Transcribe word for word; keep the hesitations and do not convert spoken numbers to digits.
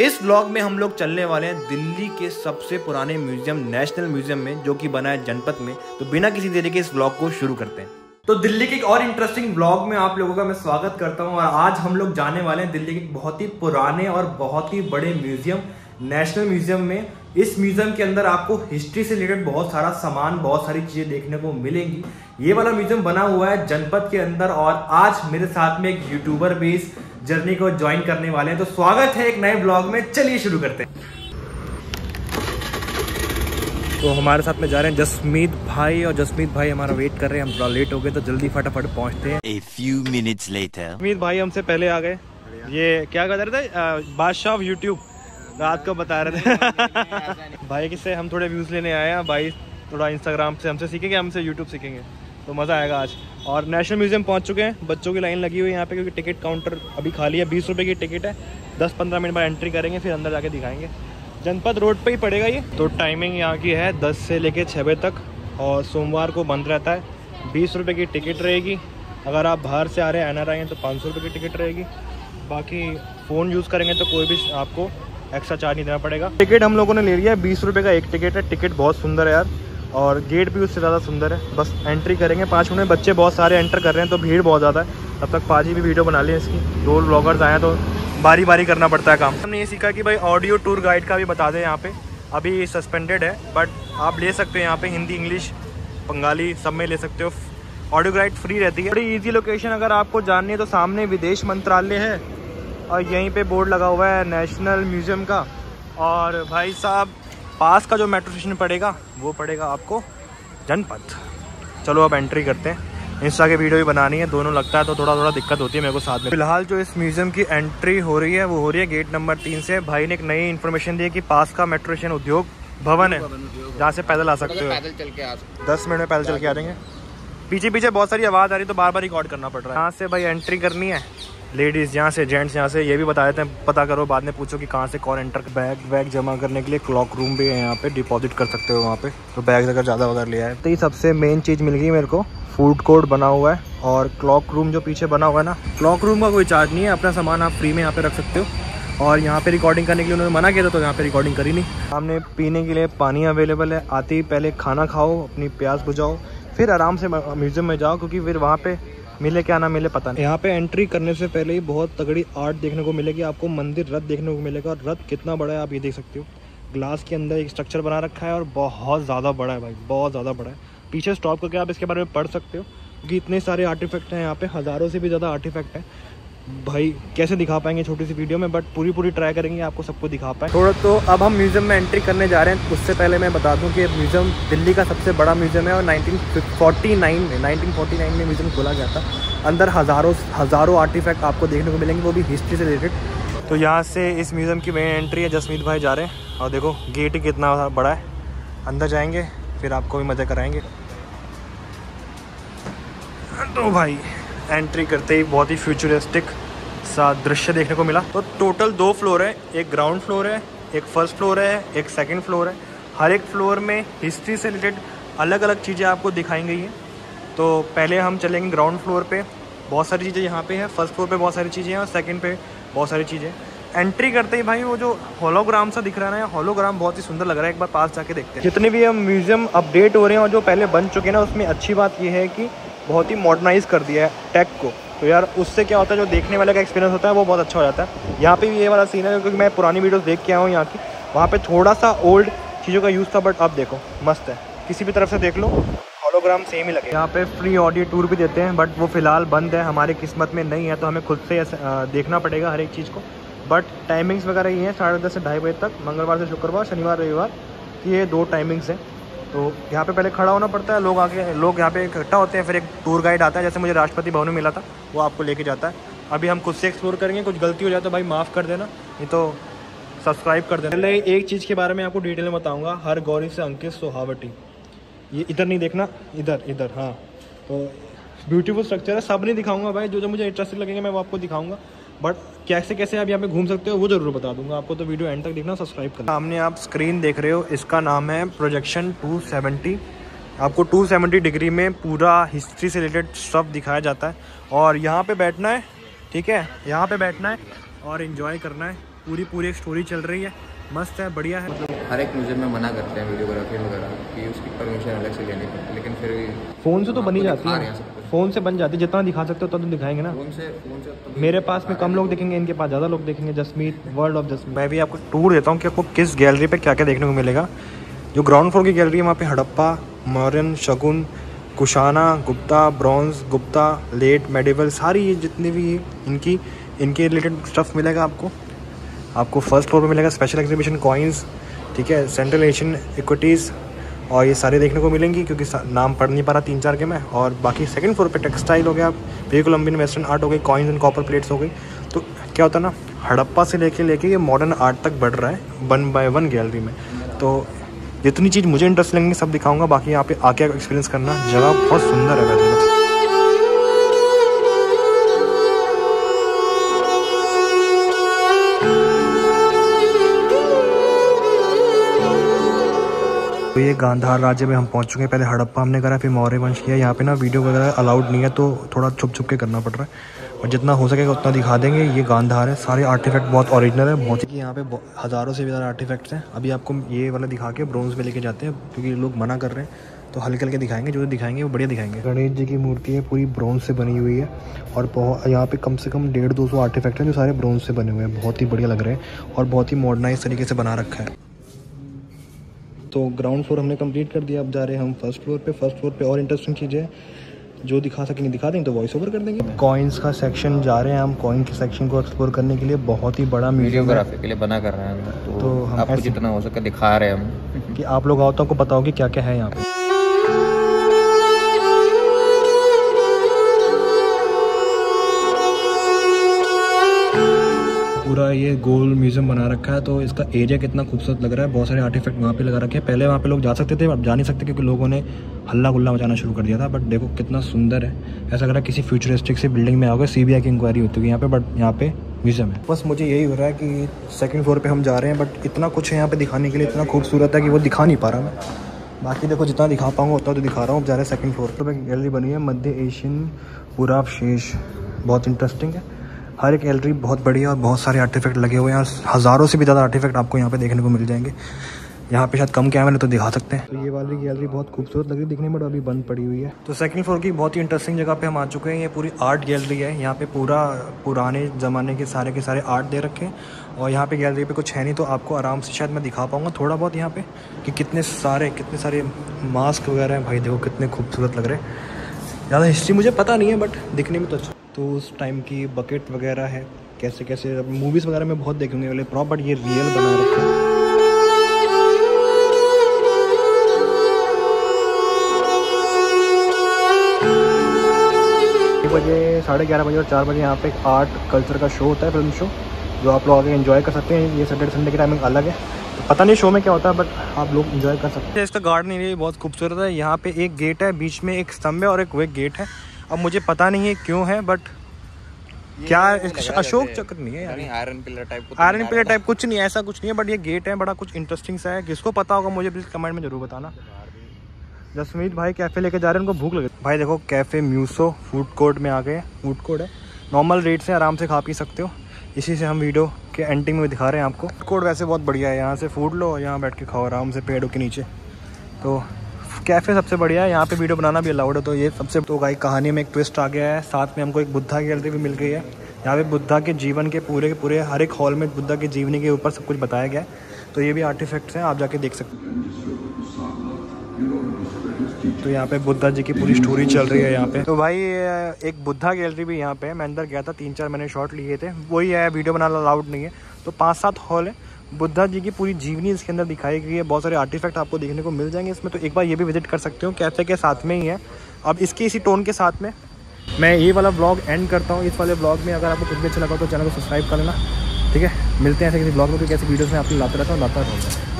इस व्लॉग में हम लोग चलने वाले हैं दिल्ली के सबसे पुराने म्यूजियम नेशनल म्यूजियम में, जो कि बना है जनपथ में। तो बिना किसी देरी के इस व्लॉग को शुरू करते हैं। तो दिल्ली के एक और इंटरेस्टिंग व्लॉग में आप लोगों का मैं स्वागत करता हूं। और आज हम लोग जाने वाले हैं दिल्ली के बहुत ही पुराने और बहुत ही बड़े म्यूजियम नेशनल म्यूजियम में। इस म्यूजियम के अंदर आपको हिस्ट्री से रिलेटेड बहुत सारा सामान, बहुत सारी चीजें देखने को मिलेंगी। ये वाला म्यूजियम बना हुआ है जनपथ के अंदर। और आज मेरे साथ में एक यूट्यूबर भी इस जर्नी को ज्वाइन करने वाले हैं। तो स्वागत है एक नए ब्लॉग में, चलिए शुरू करते हैं। तो हमारे साथ में जा रहे हैं जसमीत भाई, और जसमीत भाई हमारा वेट कर रहे हैं। हम थोड़ा लेट हो गए तो जल्दी फटाफट पहुंचते हैं। A few minutes later. Jasmeet भाई हमसे पहले आ गए। ये क्या बता रहे थे? बादशाह ऑफ यूट्यूब रात को बता रहे थे। भाई किससे हम थोड़े व्यूज लेने आए हैं। भाई थोड़ा इंस्टाग्राम से हमसे सीखेंगे, हमसे यूट्यूब सीखेंगे, तो मज़ा आएगा आज। और नेशनल म्यूजियम पहुंच चुके हैं। बच्चों की लाइन लगी हुई है यहाँ पे, क्योंकि टिकट काउंटर अभी खाली है। बीस रुपए की टिकट है, दस पंद्रह मिनट बाद एंट्री करेंगे, फिर अंदर जाके दिखाएंगे। जनपथ रोड पे ही पड़ेगा ये। तो टाइमिंग यहाँ की है दस से लेके छः बजे तक, और सोमवार को बंद रहता है। बीस रुपये की टिकट रहेगी। अगर आप बाहर से आ रहे हैं, एन आर आई हैं, तो पाँच सौ रुपये की टिकट रहेगी। बाकी फ़ोन यूज़ करेंगे तो कोई भी आपको एक्स्ट्रा चार्ज नहीं देना पड़ेगा। टिकट हम लोगों ने ले लिया है, बीस रुपये का एक टिकट है। टिकट बहुत सुंदर है यार, और गेट भी उससे ज़्यादा सुंदर है। बस एंट्री करेंगे पाँच मिनट। बच्चे बहुत सारे एंटर कर रहे हैं, तो भीड़ बहुत ज़्यादा है। तब तक पाजी भी वीडियो बना ली इसकी। दो व्लॉगर्स आए हैं, तो बारी बारी करना पड़ता है काम। हमने ये सीखा कि भाई ऑडियो टूर गाइड का भी बता दें। यहाँ पे अभी सस्पेंडेड है, बट आप ले सकते हैं यहाँ पे। हिंदी, इंग्लिश, बंगाली सब में ले सकते हो। ऑडियो गाइड फ्री रहती है। बड़ी ईजी लोकेशन अगर आपको जाननी है तो सामने विदेश मंत्रालय है, और यहीं पर बोर्ड लगा हुआ है नेशनल म्यूजियम का। और भाई साहब पास का जो मेट्रो स्टेशन पड़ेगा वो पड़ेगा आपको जनपथ। चलो अब एंट्री करते हैं। इंस्टा की वीडियो भी बनानी है, दोनों लगता है, तो थोड़ा थोड़ा दिक्कत होती है मेरे को साथ में। फिलहाल जो इस म्यूजियम की एंट्री हो रही है वो हो रही है गेट नंबर तीन से। भाई ने एक नई इन्फॉर्मेशन दी है कि पास का मेट्रो स्टेशन उद्योग भवन है, जहाँ से पैदल आ सकते हो। दस मिनट में पैदल चल के आ जाएंगे। पीछे पीछे बहुत सारी आवाज़ आ रही है, तो बार बार रिकॉर्ड करना पड़ रहा है। यहाँ से भाई एंट्री करनी है, लेडीज़ यहाँ से, जेंट्स यहाँ से। ये भी बता देते हैं, पता करो, बाद में पूछो कि कहाँ से कौन एंटर। बैग बैग जमा करने के लिए क्लॉक रूम भी है यहाँ पे, डिपॉजिट कर सकते हो वहाँ पे। तो बैग अगर ज़्यादा वगैरह लिया है तो ये सबसे मेन चीज़ मिल गई मेरे को। फूड कोर्ट बना हुआ है, और क्लॉक रूम जो पीछे बना हुआ है ना, क्लॉक रूम का कोई चार्ज नहीं है। अपना सामान आप फ्री में यहाँ पर रख सकते हो। और यहाँ पर रिकॉर्डिंग करने के लिए उन्होंने मना किया था, तो यहाँ पर रिकॉर्डिंग करी नहीं। सामने पीने के लिए पानी अवेलेबल है। आते ही पहले खाना खाओ, अपनी प्यास बुझाओ, फिर आराम से म्यूज़ियम में जाओ, क्योंकि फिर वहाँ पर मिले क्या ना मिले पता नहीं। यहाँ पे एंट्री करने से पहले ही बहुत तगड़ी आर्ट देखने को मिलेगी आपको। मंदिर रथ देखने को मिलेगा, और रथ कितना बड़ा है आप ये देख सकते हो। ग्लास के अंदर एक स्ट्रक्चर बना रखा है, और बहुत ज़्यादा बड़ा है भाई, बहुत ज़्यादा बड़ा है। पीछे स्टॉप करके आप इसके बारे में पढ़ सकते हो, क्योंकि इतने सारे आर्टिफैक्ट हैं यहाँ पे, हज़ारों से भी ज़्यादा आर्टिफैक्ट हैं। भाई कैसे दिखा पाएंगे छोटी सी वीडियो में, बट पूरी पूरी ट्राई करेंगे आपको सबको दिखा पाएँ थोड़ा। तो अब हम म्यूज़ियम में एंट्री करने जा रहे हैं। उससे पहले मैं बता दूं कि ये म्यूज़ियम दिल्ली का सबसे बड़ा म्यूज़ियम है, और नाइनटीन फोर्टी नाइन में नाइनटीन फोर्टी नाइन में म्यूज़ियम खोला गया था। अंदर हज़ारों हज़ारों आर्टिफैक्ट आपको देखने को मिलेंगे, वो भी हिस्ट्री से रिलेटेड। तो यहाँ से इस म्यूज़ियम की मेन एंट्री है। जसमीत भाई जा रहे हैं, और देखो गेट ही कितना बड़ा है। अंदर जाएँगे, फिर आपको भी मज़े कराएँगे। तो भाई एंट्री करते ही बहुत ही फ्यूचरिस्टिक सा दृश्य देखने को मिला। तो टोटल दो फ्लोर है, एक ग्राउंड फ्लोर है, एक फर्स्ट फ्लोर है, एक सेकंड फ्लोर है। हर एक फ्लोर में हिस्ट्री से रिलेटेड अलग अलग चीज़ें आपको दिखाई गई हैं। तो पहले हम चलेंगे ग्राउंड फ्लोर पे, बहुत सारी चीज़ें यहाँ पे है। फर्स्ट फ्लोर पे बहुत सारी चीज़ें हैं, और सेकेंड पे बहुत सारी चीज़ें। एंट्री करते ही भाई वो जो होलोग्राम सा दिख रहा है ना, होलोग्राम बहुत ही सुंदर लग रहा है। एक बार पास जाके देखते हैं। जितने भी हम म्यूज़ियम अपडेट हो रहे हैं, और जो पहले बन चुके हैं ना, उसमें अच्छी बात यह है कि बहुत ही मॉडर्नाइज़ कर दिया है टेक को। तो यार उससे क्या होता है, जो देखने वाले का एक्सपीरियंस होता है वो बहुत अच्छा हो जाता है। यहाँ पे भी ये वाला सीन है, क्योंकि मैं पुरानी वीडियोस देख के आया हूँ यहाँ की। वहाँ पे थोड़ा सा ओल्ड चीज़ों का यूज़ था, बट अब देखो मस्त है। किसी भी तरफ से देख लो, होलोग्राम सेम ही लगे। यहाँ पे फ्री ऑडियो टूर भी देते हैं, बट वो फ़िलहाल बंद है, हमारी किस्मत में नहीं है। तो हमें खुद से देखना पड़ेगा हर एक चीज़ को। बट टाइमिंग्स वगैरह ये हैं, साढ़े दस से ढाई बजे तक, मंगलवार से शुक्रवार, शनिवार रविवार की ये दो टाइमिंग्स हैं। तो यहाँ पे पहले खड़ा होना पड़ता है। लोग आके लोग यहाँ पे इकट्ठा होते हैं, फिर एक टूर गाइड आता है, जैसे मुझे राष्ट्रपति भवन में मिला था, वो आपको लेके जाता है। अभी हम खुद से एक्सप्लोर करेंगे। कुछ गलती हो जाए तो भाई माफ़ कर देना, नहीं तो सब्सक्राइब कर देना। पहले एक चीज़ के बारे में आपको डिटेल में बताऊँगा। हर गौरी से अंकित सोहावटी, ये इधर नहीं देखना, इधर इधर। हाँ, तो ब्यूटीफुल स्ट्रक्चर है, सब नहीं दिखाऊँगा भाई। जो जो मुझे इंटरेस्टिंग लगेंगे मैं वो आपको दिखाऊँगा, बट कैसे कैसे आप यहाँ पे घूम सकते हो वो जरूर बता दूंगा आपको। तो वीडियो एंड तक देखना, सब्सक्राइब करना। सामने आप स्क्रीन देख रहे हो, इसका नाम है प्रोजेक्शन टू सेवेंटी। आपको टू सेवेंटी डिग्री में पूरा हिस्ट्री से रिलेटेड सब दिखाया जाता है। और यहाँ पे बैठना है, ठीक है, यहाँ पे बैठना है और इन्जॉय करना है। पूरी पूरी एक स्टोरी चल रही है, मस्त है, बढ़िया है। मतलब हर एक म्यूजियम में मना करते हैं वीडियोग्राफी वगैरह कि उसकी परमिशन अलग से लेने की, लेकिन फिर फ़ोन से तो बनी जाती है, फ़ोन से बन जाती है, जितना दिखा सकते हो तो, तो दिखाएंगे ना। फोन से, फोन से तो मेरे पास में कम लोग दिखेंगे, इनके पास ज़्यादा लोग देखेंगे। जसमीत वर्ल्ड ऑफ जसमीत मैं भी आपको टूर देता हूँ कि आपको किस गैलरी पर क्या क्या देखने को मिलेगा। जो ग्राउंड फ्लोर की गैलरी है वहाँ पर हड़प्पा, मौर्यन, शगुन, Kushana, Gupta, bronze Gupta, late medieval, सारी ये जितनी भी इनकी इनके रिलेटेड स्टफ़ मिलेगा आपको। आपको फर्स्ट फ्लोर पर मिलेगा स्पेशल एग्जीबिशन कॉइन्स, ठीक है, सेंट्रल एशियन इक्विटीज़, और ये सारे देखने को मिलेंगी क्योंकि नाम पढ़ नहीं पा रहा तीन चार के मैं। और बाकी सेकंड फ्लोर पे टेक्सटाइल हो गया, प्री कोलम्बियन वेस्टर्न आर्ट हो गई, कॉइन्स एंड कॉपर प्लेट्स हो गई। तो क्या होता है ना, हड़प्पा से लेके लेके ये मॉडर्न आर्ट तक बढ़ रहा है वन बाय वन गैलरी में। तो जितनी चीज़ मुझे इंटरेस्ट लगेंगी सब दिखाऊँगा, बाकी यहाँ पर आके एक्सपीरियंस करना। जगह बहुत सुंदर है वैसे। तो ये गांधार राज्य में हम पहुंच चुके हैं। पहले हड़प्पा हमने करा, फिर मौर्य वंश किया। यहाँ पे ना वीडियो वगैरह अलाउड नहीं है तो थोड़ा छुप छुप के करना पड़ रहा है, और जितना हो सकेगा उतना दिखा देंगे। ये गांधार है, सारे आर्टिफैक्ट बहुत ओरिजिनल है, बहुत ही। यहाँ पे हज़ारों से ज़्यादा आर्टिफैक्ट्स हैं। अभी आपको ये वाला दिखा के ब्रॉन्ज में लेके जाते हैं क्योंकि लोग मना कर रहे हैं, तो हल्के हल्के दिखाएंगे, जो दिखाएंगे वो बढ़िया दिखाएंगे। गणेश जी की मूर्ति है, पूरी ब्रॉन्ज से बनी हुई है, और यहाँ पे कम से कम डेढ़ दो सौ आर्टिफैक्ट हैं जो सारे ब्रॉन्ज से बने हुए हैं। बहुत ही बढ़िया लग रहे हैं और बहुत ही मॉडर्नाइज तरीके से बना रखा है। तो ग्राउंड फ्लोर हमने कंप्लीट कर दिया, अब जा रहे हैं हम फर्स्ट फ्लोर पे। फर्स्ट फ्लोर पे और इंटरेस्टिंग चीज़ें जो दिखा सकेंगे दिखा देंगे, तो वॉइस ओवर कर देंगे। कॉइन्स का सेक्शन जा रहे हैं हम, कॉइन के सेक्शन को एक्सप्लोर करने के लिए। बहुत ही बड़ा वीडियोग्राफी के लिए बना कर रहे हैं हम, तो, तो हम आपको जितना हो सके दिखा रहे हैं हम कि आप लोग आओ तो आपको बताओ कि क्या क्या है यहाँ पर। पूरा ये गोल म्यूजियम बना रखा है, तो इसका एरिया कितना खूबसूरत लग रहा है। बहुत सारे आर्टिफैक्ट वहाँ पे लगा रखे हैं। पहले वहाँ पे लोग जा सकते थे, अब जा नहीं सकते क्योंकि लोगों ने हल्ला गुल्ला मचाना शुरू कर दिया था। बट देखो कितना सुंदर है, ऐसा लग रहा है किसी फ्यूचरिस्टिक से बिल्डिंग में आओगे। सीबीआई की इंक्वायरी होती है यहाँ पे, बट यहाँ पे म्यूजियम है। बस मुझे यही हो रहा है कि सेकेंड फ्लोर पर हम जा रहे हैं, बट इतना कुछ है यहाँ पर दिखाने के लिए, इतना खूबसूरत है कि वो दिखा नहीं पा रहा मैं। बाकी देखो जितना दिखा पाऊँगा उतना तो दिखा रहा हूँ। अब जा रहे हैं सेकेंड फ्लोर पर। गैलरी बनी है मध्य एशियन पुरावशेष, बहुत इंटरेस्टिंग है। हर एक गैलरी बहुत बढ़िया और बहुत सारे आर्टिफैक्ट लगे हुए हैं, और हज़ारों से भी ज़्यादा आर्टिफैक्ट आपको यहाँ पे देखने को मिल जाएंगे। यहाँ पे शायद कम कैमरे तो दिखा सकते हैं। तो ये वाली गैलरी बहुत खूबसूरत लग रही दिखने में, बट अभी बंद पड़ी हुई है। तो सेकंड फ्लोर की बहुत ही इंटरेस्टिंग जगह पे हम आ चुके हैं। ये पूरी आर्ट गैलरी है, यहाँ पे पूरा पुराने ज़माने के सारे के सारे आर्ट दे रखे हैं, और यहाँ पे गैलरी पे कुछ है नहीं, तो आपको आराम से शायद मैं दिखा पाऊँगा थोड़ा बहुत यहाँ पे कि कितने सारे कितने सारे मास्क वगैरह हैं। भाई देखो कितने खूबसूरत लग रहे हैं। ज़्यादा हिस्ट्री मुझे पता नहीं है, बट दिखने में तो अच्छा। तो उस टाइम की बकेट वगैरह है, कैसे कैसे मूवीज़ वगैरह में बहुत देखेंगे वाले प्रॉपर, ये रियल बना रखा है। बजे साढ़े ग्यारह बजे और चार बजे यहाँ पे एक आर्ट कल्चर का शो होता है, फिल्म शो, जो आप लोग आगे एंजॉय कर सकते हैं। ये सैटरडे संडे की टाइमिंग अलग है, तो पता नहीं शो में क्या होता है, बट आप लोग एंजॉय कर सकते हैं। इसका गार्डन एरिया बहुत खूबसूरत है। यहाँ पे एक गेट है, बीच में एक स्तंभ है और एक वे गेट है। अब मुझे पता नहीं है क्यों है, बट क्या अशोक चक्र नहीं है यार, आयरन पिलर टाइप कुछ, आयरन पिलर टाइप कुछ नहीं है, ऐसा कुछ नहीं है, बट ये गेट है बड़ा कुछ इंटरेस्टिंग सा है। किसको पता होगा मुझे प्लीज कमेंट में जरूर बताना। जसमीत भाई कैफे लेके जा रहे हैं, उनको भूख लगे। भाई देखो कैफे म्यूसो फूड कोर्ट में आ गए। फूड कोर्ट है, नॉर्मल रेट से आराम से खा पी सकते हो। इसी से हम वीडियो के एंडिंग में दिखा रहे हैं आपको। फूड कोर्ट वैसे बहुत बढ़िया है, यहाँ से फूड लो और यहाँ बैठ के खाओ आराम से पेड़ों के नीचे। तो कैफ़े सबसे बढ़िया है, यहाँ पे वीडियो बनाना भी अलाउड है, तो ये सबसे। तो भाई कहानी में एक ट्विस्ट आ गया है, साथ में हमको एक बुद्धा की गैलरी भी मिल गई है। यहाँ पे बुद्धा के जीवन के पूरे के पूरे हर एक हॉल में बुद्धा के जीवनी के ऊपर सब कुछ बताया गया है, तो ये भी आर्टिफैक्ट्स हैं, आप जाके देख सकते हैं। तो यहाँ पे बुद्धा जी की पूरी स्टोरी चल रही है यहाँ पे। तो भाई एक बुद्धा गैलरी भी यहाँ पे मैं अंदर गया था, तीन चार मैंने शॉट लिए थे, वही है वीडियो बनाना अलाउड नहीं है। तो पाँच सात हॉल है, बुद्धा जी की पूरी जीवनी इसके अंदर दिखाई गई है, बहुत सारे आर्टिफैक्ट आपको देखने को मिल जाएंगे इसमें। तो एक बार ये भी विजिट कर सकते हो, कैफे के साथ में ही है। अब इसकी इसी टोन के साथ में मैं ये वाला ब्लॉग एंड करता हूँ। इस वाले ब्लॉग में अगर आपको कुछ भी अच्छा लगा तो चैनल को सब्सक्राइब कर लेना, ठीक है। मिलते हैं ऐसे किसी ब्लॉग में, तो कैसे वीडियोज़ में आपको लाता रहता हूँ लाता रहूँगा।